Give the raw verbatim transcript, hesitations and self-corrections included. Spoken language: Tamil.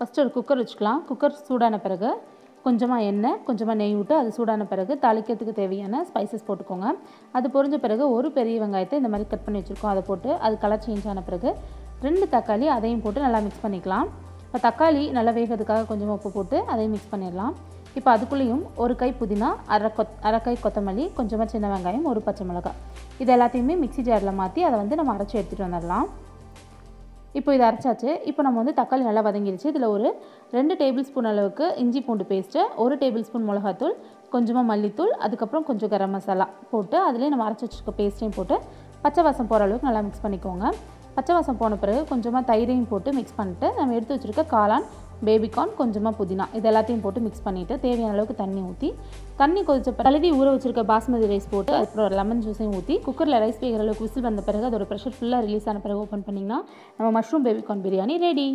ஃபர்ஸ்ட் ஒரு குக்கர் வச்சுக்கலாம். குக்கர் சூடான பிறகு கொஞ்சமாக எண்ணெய் கொஞ்சமாக நெய் விட்டு அது சூடான பிறகு தாளிக்கிறதுக்கு தேவையான ஸ்பைசஸ் போட்டுக்கோங்க. அது பொரிஞ்ச பிறகு ஒரு பெரிய வெங்காயத்தை இந்த மாதிரி கட் பண்ணி வச்சுருக்கோம் அதை போட்டு அது கலர் சேஞ்ச் ஆன பிறகு ரெண்டு தக்காளி அதையும் போட்டு நல்லா மிக்ஸ் பண்ணிக்கலாம். இப்போ தக்காளி நல்லா வேகிறதுக்காக கொஞ்சமாக உப்பு போட்டு அதையும் மிக்ஸ் பண்ணிடலாம். இப்போ அதுக்குள்ளேயும் ஒரு கை புதினா, அரை கொத் அரை கை கொத்தமல்லி, கொஞ்சமாக சின்ன வெங்காயம், ஒரு பச்சை மிளகாய், இது எல்லாத்தையுமே மிக்ஸி ஜாரில் மாற்றி அதை வந்து நம்ம அரைச்சி எடுத்துகிட்டு வந்துடலாம். இப்போ இது அரைச்சாச்சு. இப்போ நம்ம வந்து தக்காளி நல்லா வதங்கிடுச்சு. இதில் ஒரு ரெண்டு டேபிள் ஸ்பூன் அளவுக்கு இஞ்சி பூண்டு பேஸ்ட்டு, ஒரு டேபிள் ஸ்பூன் மிளகாத்தூள், கொஞ்சமாக மல்லித்தூள், அதுக்கப்புறம் கொஞ்சம் கரம் மசாலா போட்டு அதிலே நம்ம அரைச்சி வச்சுருக்க பேஸ்ட்டையும் போட்டு பச்சை வாசம் போகிற அளவுக்கு நல்லா மிக்ஸ் பண்ணிக்கோங்க. பச்சை வாசம் போன பிறகு கொஞ்சமாக தயிரையும் போட்டு மிக்ஸ் பண்ணிவிட்டு நம்ம எடுத்து வச்சுருக்க காளான், பேபி கார்ன், கொஞ்சமாக புதினா, இது எல்லாத்தையும் போட்டு மிக்ஸ் பண்ணிவிட்டு தேவையான அளவுக்கு தண்ணி ஊற்றி தண்ணி கொதிச்ச கழுவி ஊற வச்சுருக்க பாஸ்மதி ரைஸ் போட்டு அப்புறம் லெமன் ஜூஸையும் ஊற்றி குக்கரில் ரைஸ் வேகிற அளவுக்கு விசில் வந்த பிறகு அதோட ப்ரெஷர் ஃபுல்லாக ரிலீஸ் ஆன பிறகு ஓப்பன் பண்ணிங்கன்னா நம்ம mushroom baby corn biryani ready.